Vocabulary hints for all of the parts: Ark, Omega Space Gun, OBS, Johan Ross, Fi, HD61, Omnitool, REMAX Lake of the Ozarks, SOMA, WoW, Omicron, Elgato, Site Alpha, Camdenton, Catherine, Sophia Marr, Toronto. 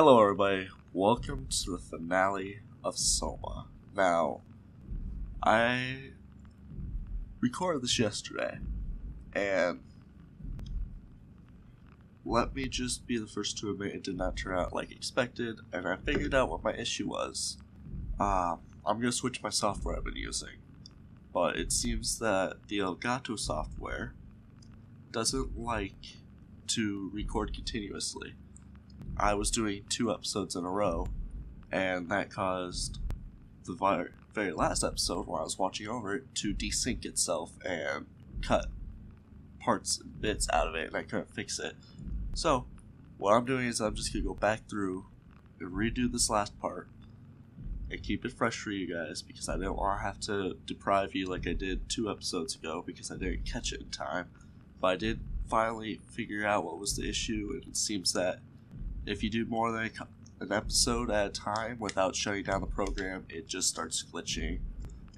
Hello everybody, welcome to the finale of SOMA. Now, I recorded this yesterday, and let me just be the first to admit it did not turn out like expected, and I figured out what my issue was. I'm going to switch my software I've been using, but it seems that the Elgato software doesn't like to record continuously. I was doing 2 episodes in a row, and that caused the very last episode, while I was watching over it, to desync itself and cut parts and bits out of it, and I couldn't fix it. So, what I'm doing is I'm just going to go back through and redo this last part, and keep it fresh for you guys, because I don't want to have to deprive you like I did 2 episodes ago, because I didn't catch it in time. But I did finally figure out what was the issue, and it seems that if you do more than an episode at a time without shutting down the program, it just starts glitching.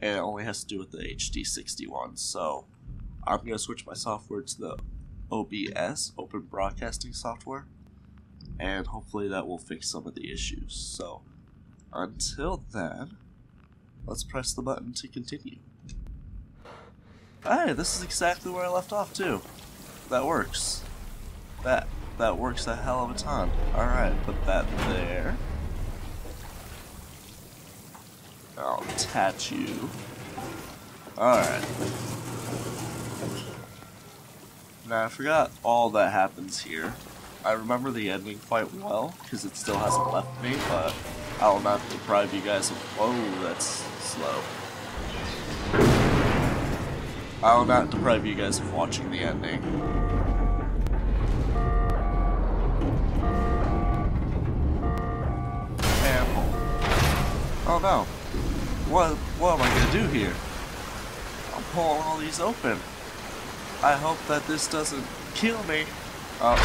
And it only has to do with the HD61, so I'm going to switch my software to the OBS, Open Broadcasting Software, and hopefully that will fix some of the issues. So until then, let's press the button to continue. Hey, this is exactly where I left off too. That works. That works a hell of a ton. Alright, put that there. I'll attach you. Alright. Now I forgot all that happens here. I remember the ending quite well, because it still hasn't left me, but I'll not deprive you guys of... Whoa, that's slow. I'll not deprive you guys of watching the ending. Oh no, what am I going to do here? I'm pulling all these open. I hope that this doesn't kill me. Oh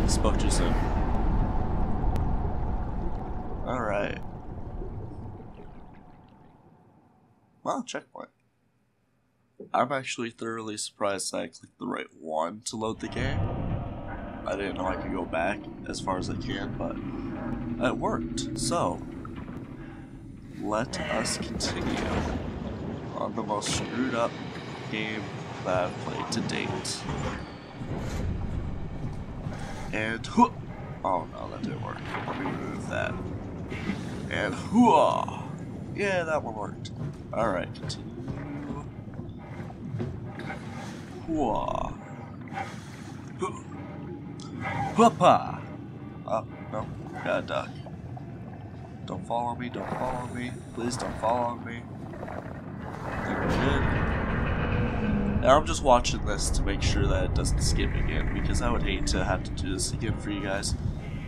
no, spoke too soon. Alright. Well, checkpoint. I'm actually thoroughly surprised that I clicked the right one to load the game. I didn't know I could go back as far as I can, but it worked, so... Let us continue on the most screwed up game that I've played to date. And whoa! Oh no, that didn't work. Let me remove that. And whoa! Yeah, that one worked. Alright, continue. Whoa! Whoopah! Oh, no. Gotta duck. Don't follow me, don't follow me. Please don't follow me. We're good. Now I'm just watching this to make sure that it doesn't skip again, because I would hate to have to do this again for you guys,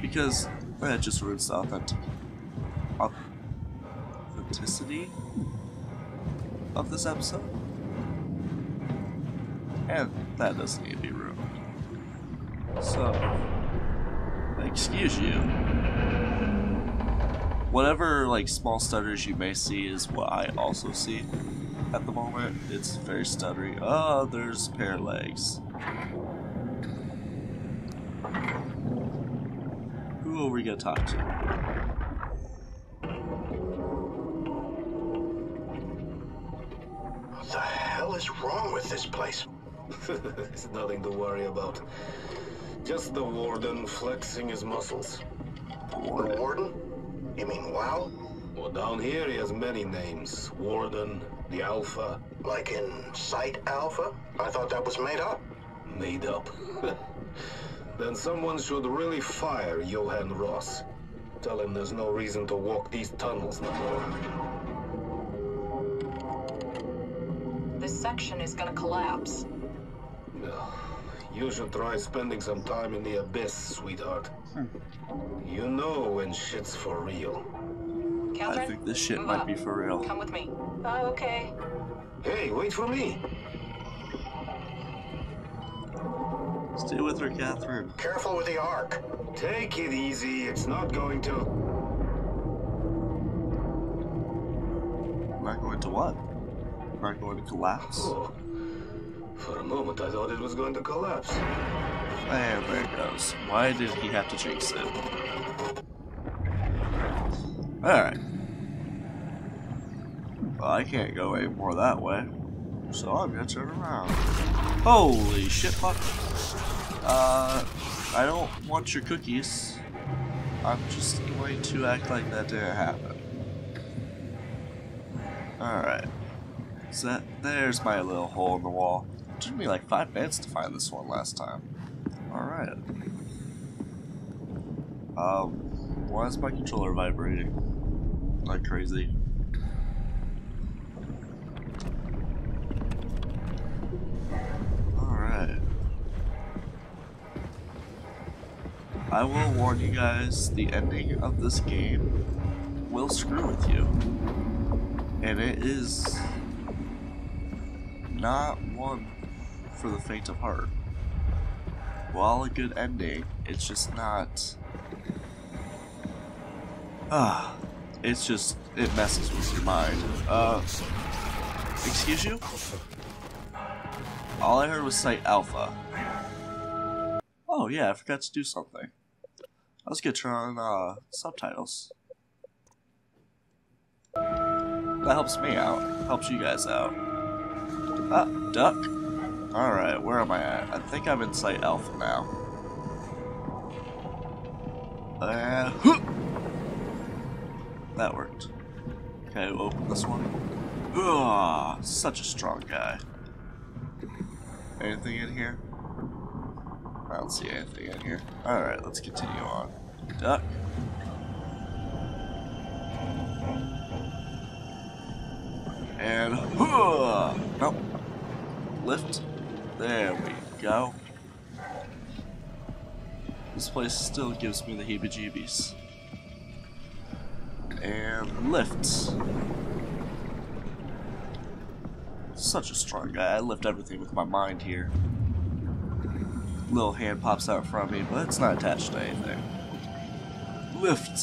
because that just ruins the authenticity of this episode. And that doesn't need to be ruined. So, excuse you. Whatever, like, small stutters you may see is what I also see at the moment. It's very stuttery. Oh, there's a pair of legs. Who are we gonna talk to? What the hell is wrong with this place? It's nothing to worry about. Just the warden flexing his muscles. The warden? You mean WoW? Well, down here he has many names. Warden, the Alpha. Like in Site Alpha? I thought that was made up. Made up? Then someone should really fire Johan Ross. Tell him there's no reason to walk these tunnels no more. This section is gonna collapse. You should try spending some time in the abyss, sweetheart. You know when shit's for real. Catherine, I think this shit might be for real. Come with me. Oh, okay. Hey, wait for me. Stay with her, Catherine. Careful with the Ark. Take it easy. It's not going to... Not going to what? Not going to collapse? Oh. For a moment, I thought it was going to collapse. There it goes. Why did he have to jinx it? Alright. Well, I can't go any more that way. So I'm gonna turn around. Holy shit, fuck. I don't want your cookies. I'm just going to act like that didn't happen. Alright. So there's my little hole in the wall. It took me like 5 minutes to find this one last time. Alright. Why is my controller vibrating like crazy? Alright. I will warn you guys, the ending of this game will screw with you. And it is not one for the faint of heart. While a good ending, it's just not... it's just, it messes with your mind. Excuse you? All I heard was Site Alpha. Oh yeah, I forgot to do something. I was gonna turn on subtitles. That helps me out. Helps you guys out. Ah, duck. Alright, where am I at? I think I'm in Site Alpha now. Huh. That worked. Okay, we'll open this one. Ugh, such a strong guy. Anything in here? I don't see anything in here. Alright, let's continue on. Duck. And nope. Lift. There we go. This place still gives me the heebie-jeebies. And lift. Such a strong guy. I lift everything with my mind here. Little hand pops out from me, but it's not attached to anything. Lift.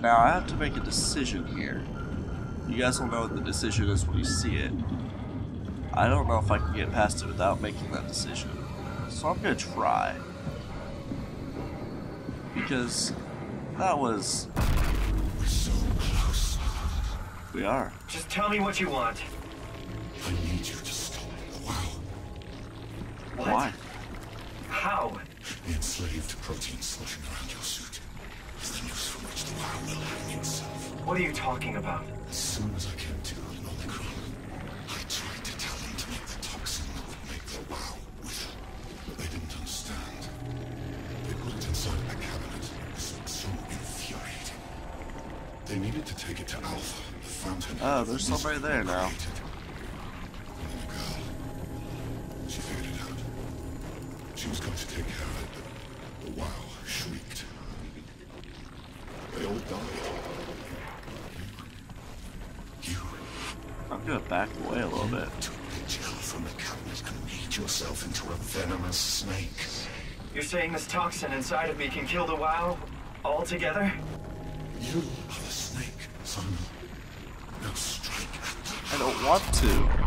Now I have to make a decision here. You guys will know what the decision is when you see it. I don't know if I can get past it without making that decision. So I'm gonna try. Because that was... We're so close. We are. Just tell me what you want. I need you to stop the world. What? Why? How? The enslaved protein solution around your suit is the news from which the world will hang itself. What are you talking about? As soon as I came to on Omicron, I tried to tell them to make the toxin that would make the world wither, but they didn't understand. They put it inside a cabinet. This was so infuriating. They needed to take it to Alpha, the fountain. Oh, there's somebody there now. And the girl, she figured it out. She was going to take care of it, but the WoW shrieked. They all died. I'm gonna back away a little bit. Took the gel from the cabinet and made yourself into a venomous snake. You're saying this toxin inside of me can kill the WoW altogether? You are the snake, son. Now strike at the... I don't want to.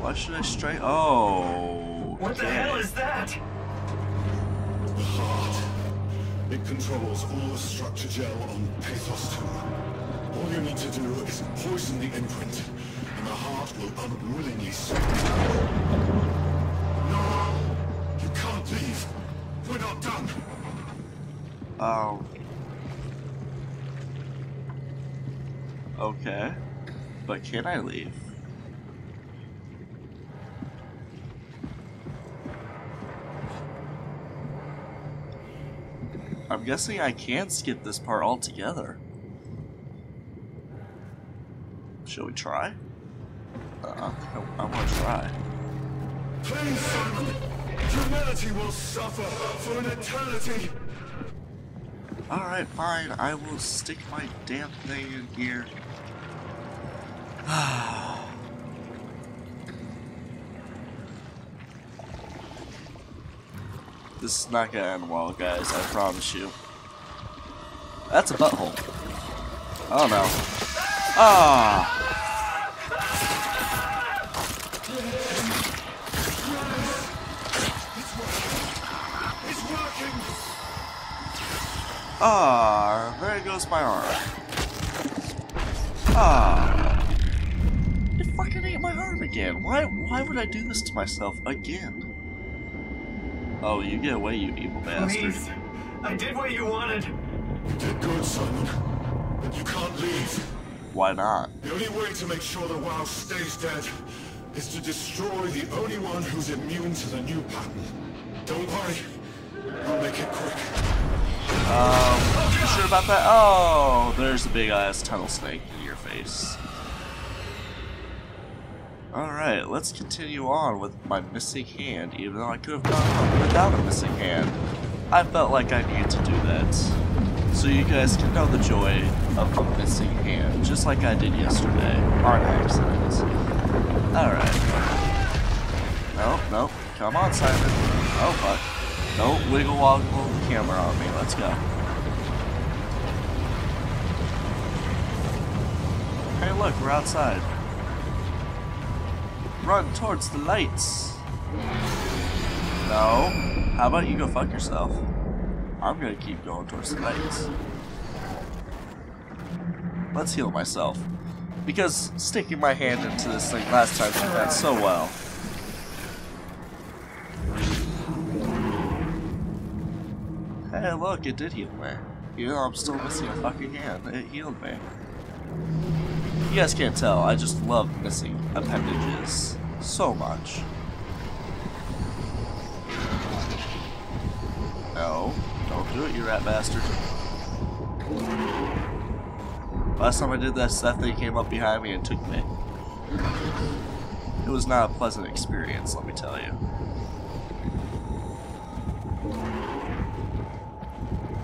Why should I strike? Oh. What the hell is that? The heart. It controls all the structure gel on Pathos 2. All you need to do is poison the imprint, and the heart will unwillingly sink. No! You can't leave! We're not done! Okay. But can I leave? I'm guessing I can skip this part altogether. Shall we try? I want to try. Please, son! Humanity will suffer for an eternity! Alright, fine. I will stick my damn thing in here. This is not gonna end well, guys. I promise you. That's a butthole. Oh no. Ah! Ah, there goes my arm. Ah. It fucking ate my arm again. Why would I do this to myself again? Oh, you get away, you evil bastard. Please. I did what you wanted. You're good, son. But you can't leave. Why not? The only way to make sure that WoW stays dead is to destroy the only one who's immune to the new pattern. Don't worry. I'll make it quick. You sure about that? Oh, there's a big-ass tunnel snake in your face. Alright, let's continue on with my missing hand, even though I could have gone on without a missing hand. I felt like I needed to do that. So you guys can know the joy of a missing hand, just like I did yesterday. On accident. Alright. Nope. Come on, Simon. Oh, fuck. Don't wiggle-woggle the camera on me. Let's go. Hey, look, we're outside. Run towards the lights. No. How about you go fuck yourself? I'm gonna keep going towards the lights. Let's heal myself. Because sticking my hand into this thing last time did that so well. Hey, look, it did heal me. You know, I'm still missing a fucking hand. It healed me. You guys can't tell, I just love missing appendages so much. No, don't do it, you rat bastard. Last time I did this, that thing came up behind me and took me. It was not a pleasant experience, let me tell you.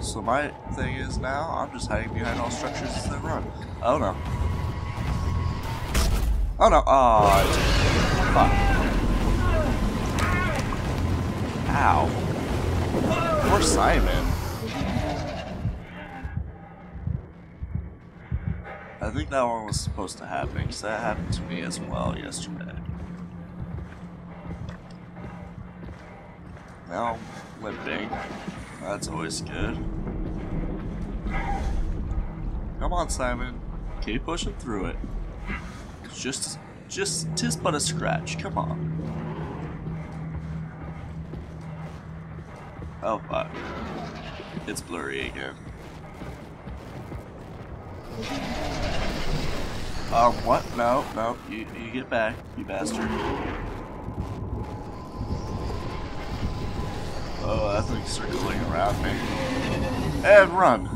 So my thing is now, I'm just hiding behind all structures as they run. Oh no. Oh no. Oh, fuck. Ow. Poor Simon. I think that one was supposed to happen, because that happened to me as well yesterday. Now I'm limping. That's always good. Come on, Simon. Keep pushing through it. Just tis but a scratch. Come on. Oh fuck. It's blurry again. What? No. You get back, you bastard. Oh, that thing's circling around me. And run!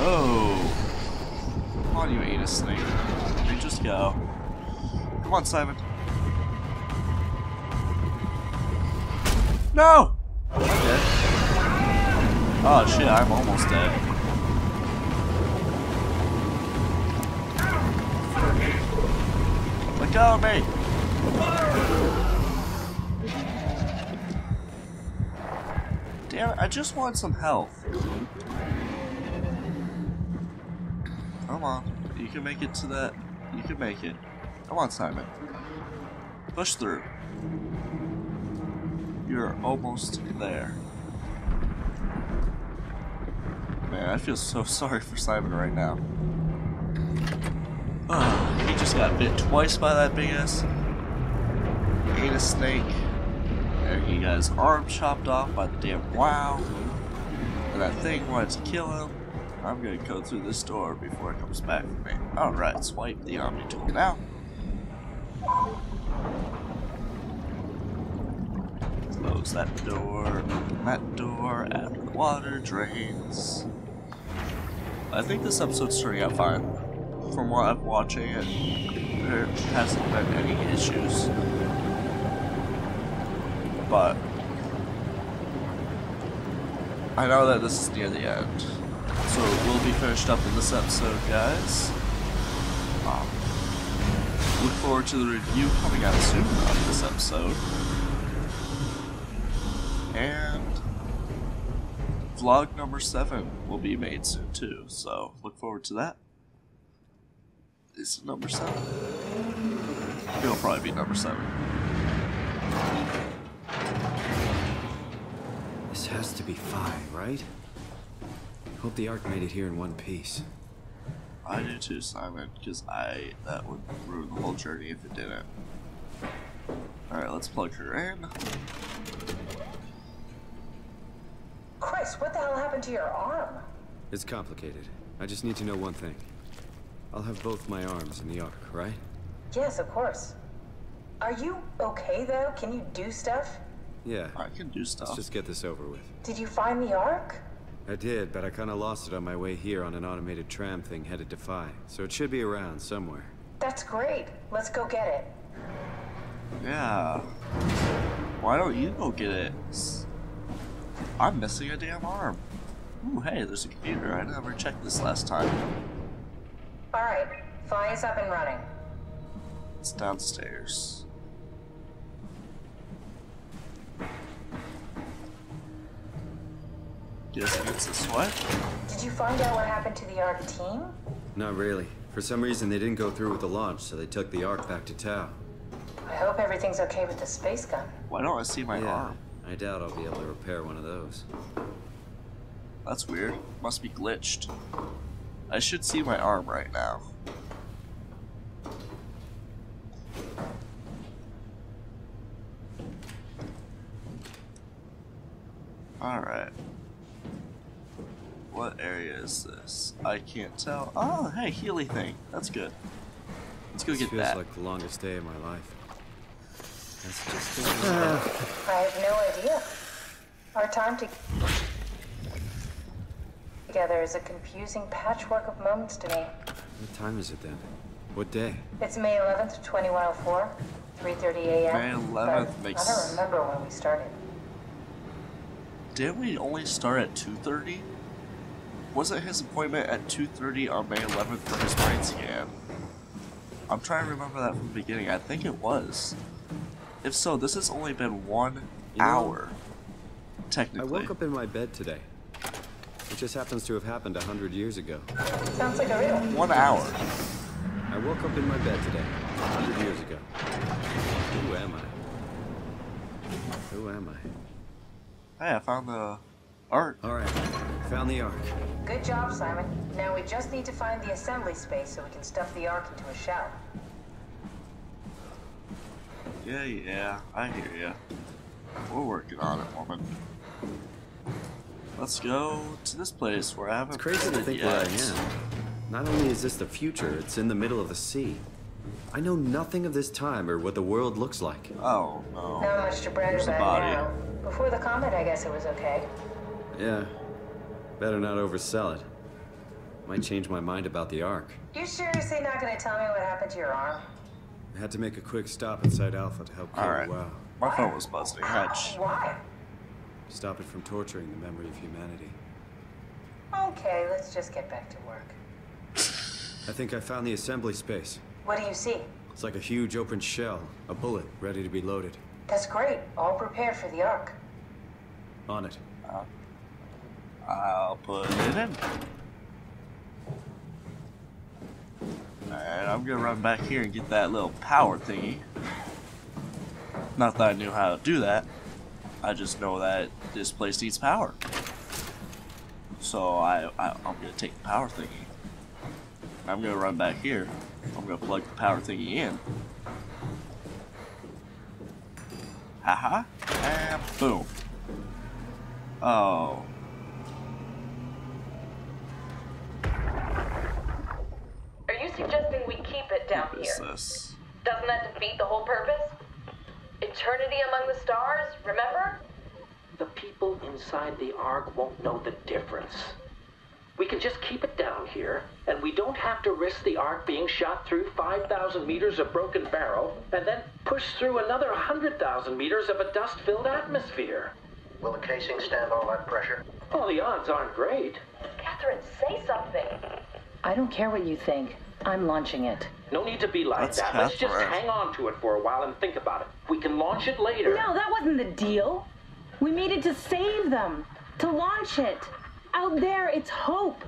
Oh! Come on, you anus snake. You just go. Come on, Simon. No! I'm dead. Oh shit, I'm almost dead. Let go of me! Damn it, I just want some health. Come on, you can make it to that. You can make it. Come on, Simon. Push through. You're almost there. Man, I feel so sorry for Simon right now. Ugh, he just got bit twice by that big ass anus snake, and he got his arm chopped off by the damn WoW, and that thing wanted to kill him. I'm gonna go through this door before it comes back for me. Alright, swipe the Omnitool now. Close that door, open that door after the water drains. I think this episode's turning out fine. From what I'm watching, there hasn't been any issues, but I know that this is near the end, so we'll be finished up in this episode, guys. Look forward to the review coming out soon on this episode, and vlog number 7 will be made soon too, so look forward to that. Is it number 7? It'll probably be number 7. This has to be Fi, right? Hope the Ark made it here in one piece. I do too, Simon, because that would ruin the whole journey if it didn't. Alright, let's plug her in. Chris, what the hell happened to your arm? It's complicated. I just need to know one thing. I'll have both my arms in the Ark, right? Yes, of course. Are you okay, though? Can you do stuff? Yeah. I can do stuff. Let's just get this over with. Did you find the Ark? I did, but I kinda lost it on my way here on an automated tram thing headed to Fi, so it should be around somewhere. That's great. Let's go get it. Yeah. Why don't you go get it? I'm missing a damn arm. Ooh, hey, there's a computer. I never checked this last time. Alright, Fi is up and running. It's downstairs. Guess it's this way. Did you find out what happened to the Ark team? Not really. For some reason, they didn't go through with the launch, so they took the Ark back to Tau. I hope everything's okay with the space gun. Why don't I see my arm? I doubt I'll be able to repair one of those. That's weird. Must be glitched. I should see my arm right now. Alright. What area is this? I can't tell. Oh, hey, Healy thing. That's good. Let's go get that. This feels like the longest day of my life. That's just I have no idea. Our time together is a confusing patchwork of moments to me. What time is it then? What day? It's May 11th, 2104, 3:30 a.m. May 11th makes... I don't remember when we started. Didn't we only start at 2:30? Wasn't his appointment at 2:30 on May 11th for his brain scan? I'm trying to remember that from the beginning. I think it was. If so, this has only been 1 hour, technically. I woke up in my bed today. It just happens to have happened 100 years ago. Sounds like a real 1 hour. I woke up in my bed today, 100 years ago. Who am I? Who am I? Hey, I found the Ark. Alright, found the Ark. Good job, Simon. Now we just need to find the assembly space so we can stuff the Ark into a shell. Yeah, yeah, I hear ya. We're working on it, woman. Let's go to this place where I haven't been yet. It's crazy to think where I am. Not only is this the future, it's in the middle of the sea. I know nothing of this time or what the world looks like. Oh, no. Not much to brag about now. Before the comet, I guess it was okay. Yeah. Better not oversell it. Might change my mind about the Ark. You seriously not gonna tell me what happened to your arm? I had to make a quick stop inside Alpha to help clear the well. My phone was buzzing. Hatch. Why? Stop it from torturing the memory of humanity. Okay, let's just get back to work. I think I found the assembly space. What do you see? It's like a huge open shell, a bullet ready to be loaded. That's great. All prepared for the Ark. On it. I'll put it in. Alright, I'm gonna run back here and get that little power thingy. Not that I knew how to do that. I just know that this place needs power. So I'm gonna take the power thingy. I'm gonna run back here. I'm gonna plug the power thingy in. Haha. And boom. Oh. Suggesting we keep it down here. Doesn't that defeat the whole purpose? Eternity among the stars, remember? The people inside the Ark won't know the difference. We can just keep it down here, and we don't have to risk the Ark being shot through 5,000 meters of broken barrel, and then pushed through another 100,000 meters of a dust-filled atmosphere. Will the casing stand all that pressure? Well, the odds aren't great. Catherine, say something. I don't care what you think. I'm launching it. No need to be like that. Let's just hang on to it for a while and think about it. We can launch it later. No, that wasn't the deal. We made it to save them. To launch it. Out there, it's hope.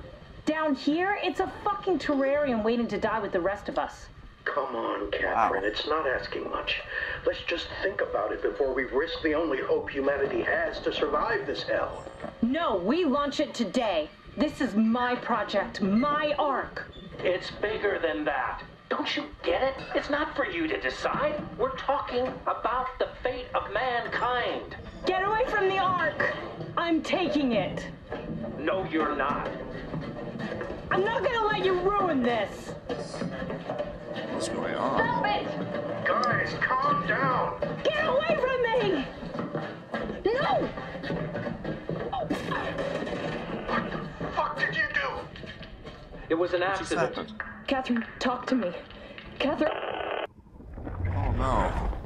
Down here, it's a fucking terrarium waiting to die with the rest of us. Come on, Catherine, wow. It's not asking much. Let's just think about it before we risk the only hope humanity has to survive this hell. No, we launch it today. This is my project, my Ark. It's bigger than that. Don't you get it? It's not for you to decide. We're talking about the fate of mankind. Get away from the Ark! I'm taking it. No, you're not. I'm not gonna let you ruin this. What's going on? Stop it! Guys, calm down! Get away from me! No! Oh. What the fuck did you do? It was an accident. Catherine, talk to me. Catherine. Oh no.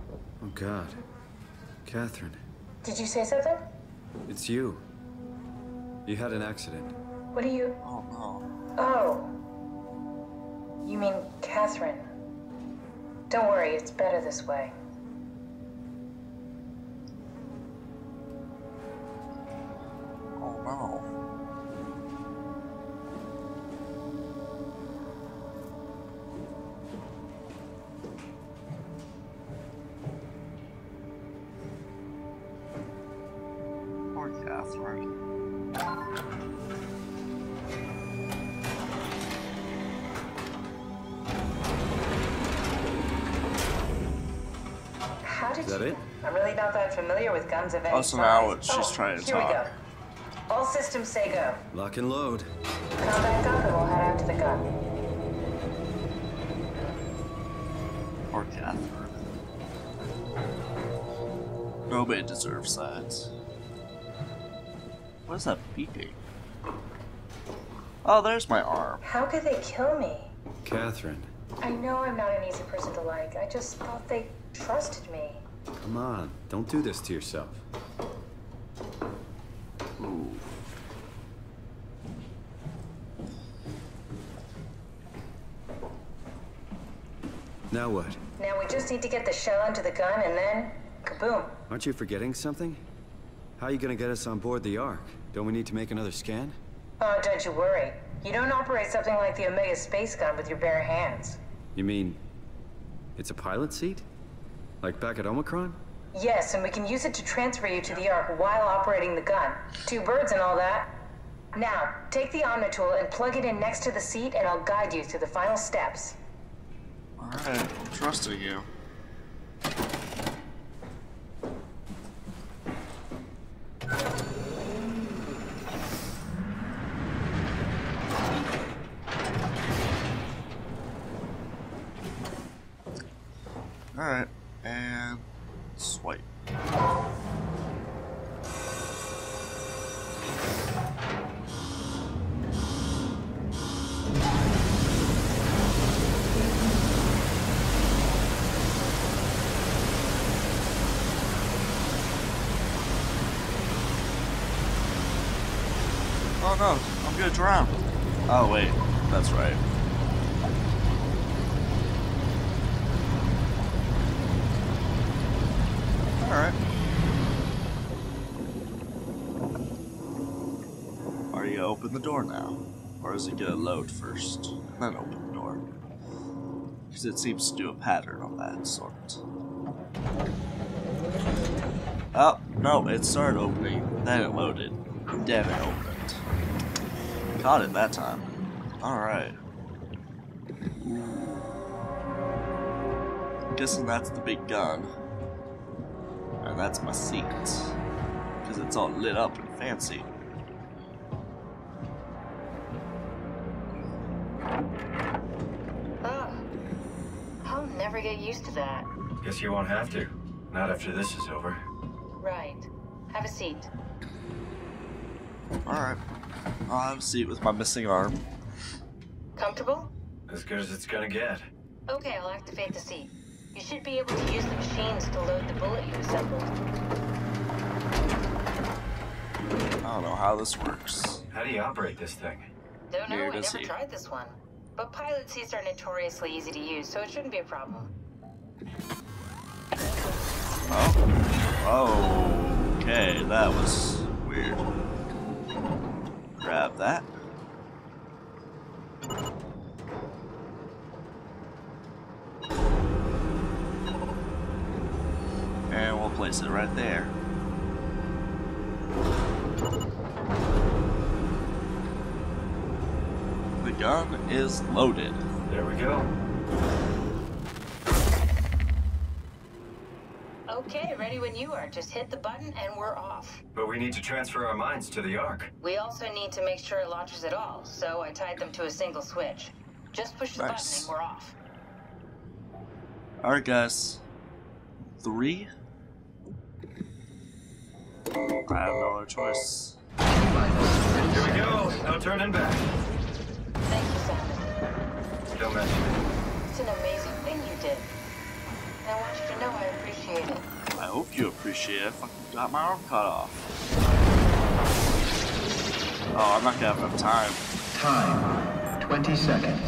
Oh God. Catherine. Did you say something? It's you. You had an accident. What are you? Oh no. Oh. You mean Catherine? Don't worry, it's better this way. Oh no. Familiar with guns of any also now it's just trying to talk. Here we go. All systems say go. Lock and load. Come back up and we'll head out to the gun. Or Catherine. Nobody deserves that. What is that beeping? Oh, there's my arm. How could they kill me? Catherine. I know I'm not an easy person to like. I just thought they trusted me. Come on, don't do this to yourself. Ooh. Now what? Now we just need to get the shell into the gun and then kaboom. Aren't you forgetting something? How are you gonna get us on board the Ark? Don't we need to make another scan? Oh, don't you worry. You don't operate something like the Omega Space Gun with your bare hands. You mean it's a pilot seat? Like back at Omicron? Yes, and we can use it to transfer you to the Ark while operating the gun. Two birds and all that. Now, take the Omnitool and plug it in next to the seat and I'll guide you through the final steps. Alright, I'm trusting you. Alright. And swipe. Oh no, I'm gonna drown. Oh wait, that's right. Open the door now, or is it gonna load first and then open the door? Because it seems to do a pattern on that sort. Oh no, it started opening, then it loaded, then it opened. Caught it that time. All right. I'm guessing that's the big gun, and that's my seat, because it's all lit up and fancy. Get used to that. Guess you won't have to. Not after this is over. Right. Have a seat. Alright. I'll have a seat with my missing arm. Comfortable? As good as it's gonna get. Okay, I'll activate the seat. You should be able to use the machines to load the bullet you assembled. I don't know how this works. How do you operate this thing? Don't know, I never tried this one. But pilot seats are notoriously easy to use, so it shouldn't be a problem. Oh. Oh. Okay, that was weird. Grab that. sequences right there. The gun is loaded. There we go. Okay, ready when you are. Just hit the button and we're off. But we need to transfer our minds to the Ark. We also need to make sure it launches at all, so I tied them to a single switch. Just push the button and we're off. Alright guys. 3? I have no other choice. Here we go! No turning back. Thank you, Simon. Don't mess with me. It's an amazing thing you did. I want you to know I appreciate it. I hope you appreciate it. I fucking got my arm cut off. Oh, I'm not gonna have enough time. Time. 20 seconds.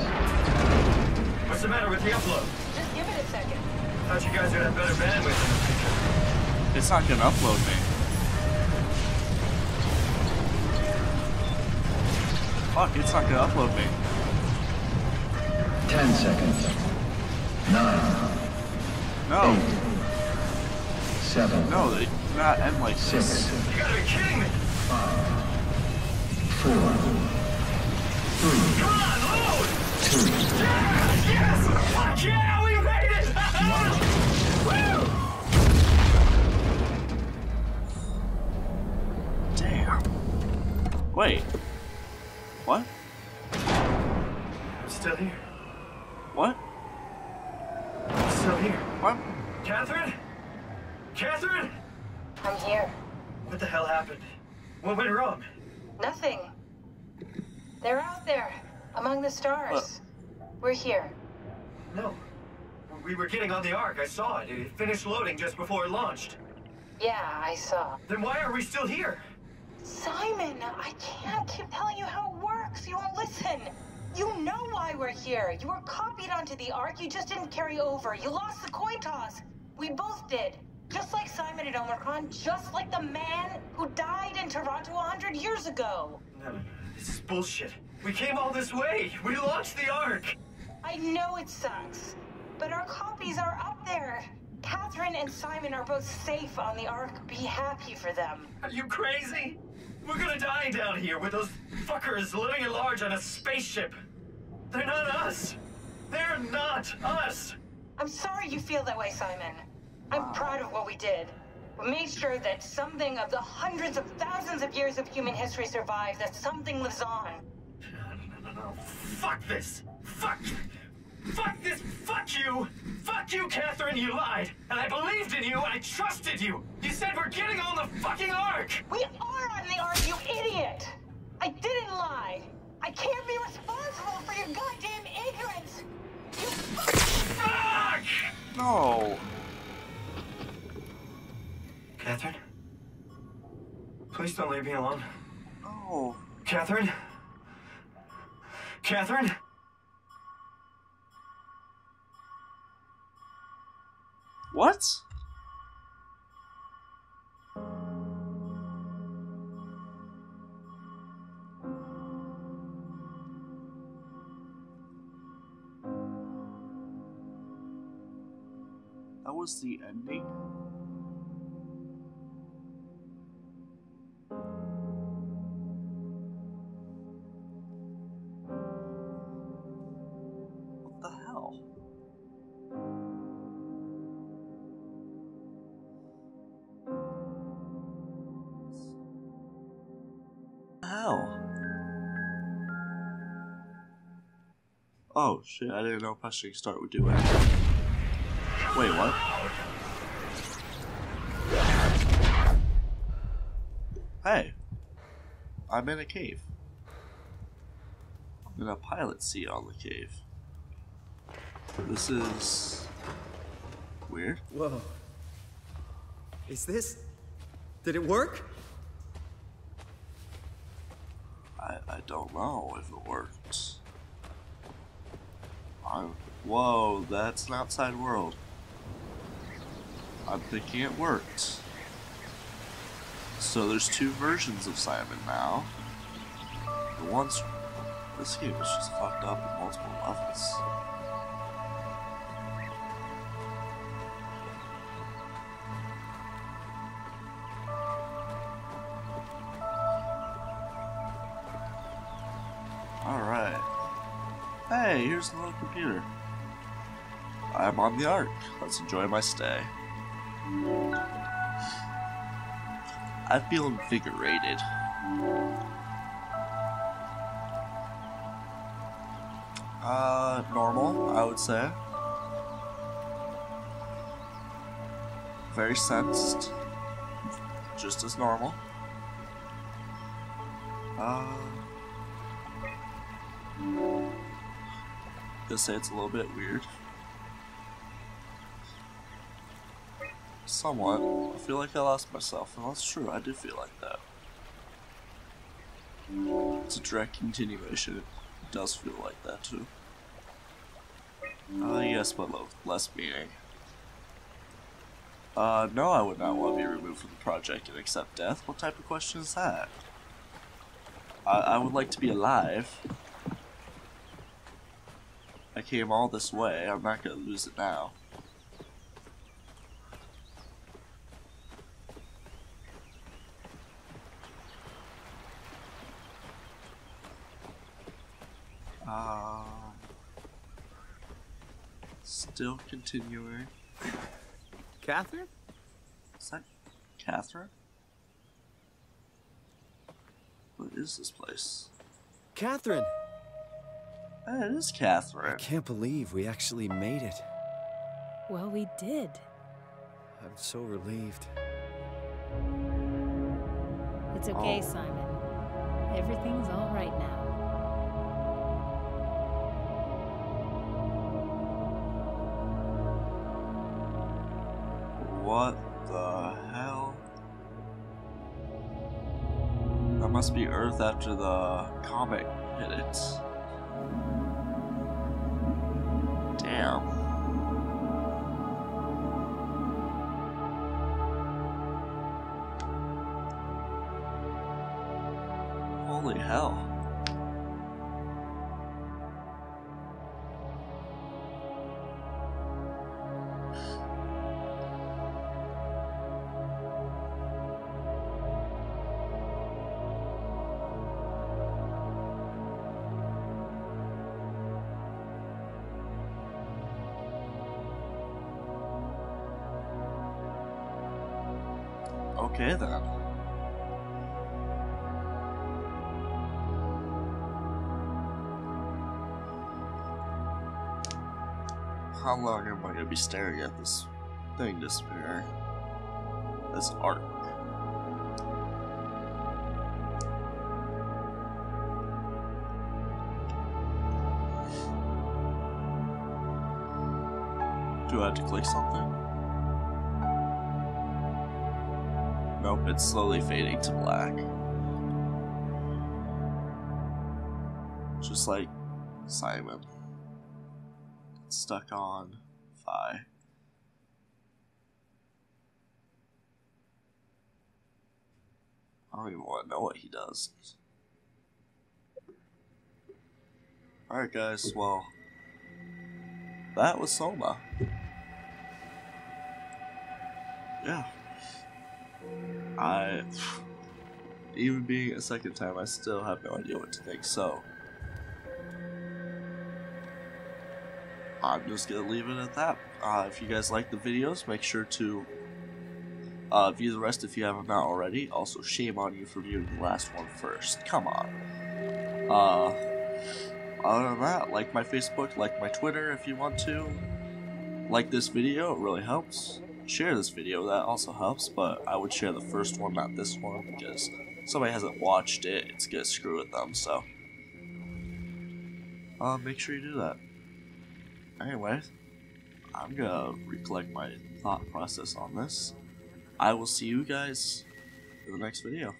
What's the matter with the upload? Just give it a second. I thought you guys would have better bandwidth in the future. It's not gonna upload me. Fuck, it's not gonna upload me. 10 seconds. 9. No. 8, 7. No, they do not end like 6. You gotta be kidding me. 5, 4, 3. Come on, load! 2. Yes! Yes! Fuck yeah! We made it! Woo! Damn. Wait. What? I'm still here. What? I'm still here. What? Catherine? Catherine? I'm here. What the hell happened? What went wrong? Nothing. They're out there, among the stars. What? We're here. No. We were getting on the Ark. I saw it. It finished loading just before it launched. Yeah, I saw. Then why are we still here? Simon, I can't keep telling you how it works. You won't listen. You know why we're here. You were copied onto the Ark. You just didn't carry over. You lost the coin toss. We both did. Just like Simon and Omicron. Just like the man who died in Toronto 100 years ago. No, this is bullshit. We came all this way. We launched the Ark. I know it sucks, but our copies are up there. Catherine and Simon are both safe on the Ark. Be happy for them. Are you crazy? We're gonna die down here with those fuckers living at large on a spaceship. They're not us. They're not us. I'm sorry you feel that way, Simon. I'm proud of what we did. We made sure that something of the hundreds of thousands of years of human history survives, that something lives on. No. Fuck this. Fuck. Fuck this. Fuck you. Fuck you, Catherine. You lied. And I believed in you. I trusted you. You said we're getting on the fucking Ark. We are on the Ark, you idiot. I didn't lie. I can't be responsible for your goddamn ignorance. You fuck. No. Catherine? Please don't leave me alone. No. Catherine? Catherine? What? That was the ending. Oh shit, I didn't know pressing start would do it. Wait, what? Hey, I'm in a cave. I'm in a pilot seat on the cave. This is weird. Whoa. Is this? Did it work? I don't know if it worked. Whoa, that's an outside world. I'm thinking it worked. So there's two versions of Simon now. The one's... This game was just fucked up in multiple levels. hey, here's the little computer. I'm on the Ark. Let's enjoy my stay. I feel invigorated. Normal, I would say. Very sensed. Just as normal. Gonna say it's a little bit weird. Somewhat. I feel like I lost myself. Well, that's true, I do feel like that. It's a direct continuation. It does feel like that too. Yes, but less meaning. No, I would not want to be removed from the project and accept death. What type of question is that? I would like to be alive. I came all this way, I'm not gonna lose it now. Still continuing. Catherine? Is that Catherine? What is this place? Catherine! That is Catherine. I can't believe we actually made it. Well, we did. I'm so relieved. It's okay, Simon. Everything's all right now. What the hell? That must be Earth after the comet hit it. Damn. Holy hell. Okay, then. How long am I going to be staring at this thing disappear? This Ark. Do I have to click something? Nope, it's slowly fading to black. Just like Simon. It's stuck on Fi. I don't even want to know what he does. Alright guys, well, that was SOMA. Yeah. Even being a second time, I still have no idea what to think, so I'm just gonna leave it at that. If you guys like the videos, make sure to view the rest if you haven't already. Also, shame on you for viewing the last one first. Come on. Other than that, like my Facebook, like my Twitter if you want to. Like this video, it really helps. Share this video, that also helps, but I would share the first one, not this one, because if somebody hasn't watched it, it's gonna screw with them, so make sure you do that. Anyway, I'm gonna recollect my thought process on this. I will see you guys in the next video.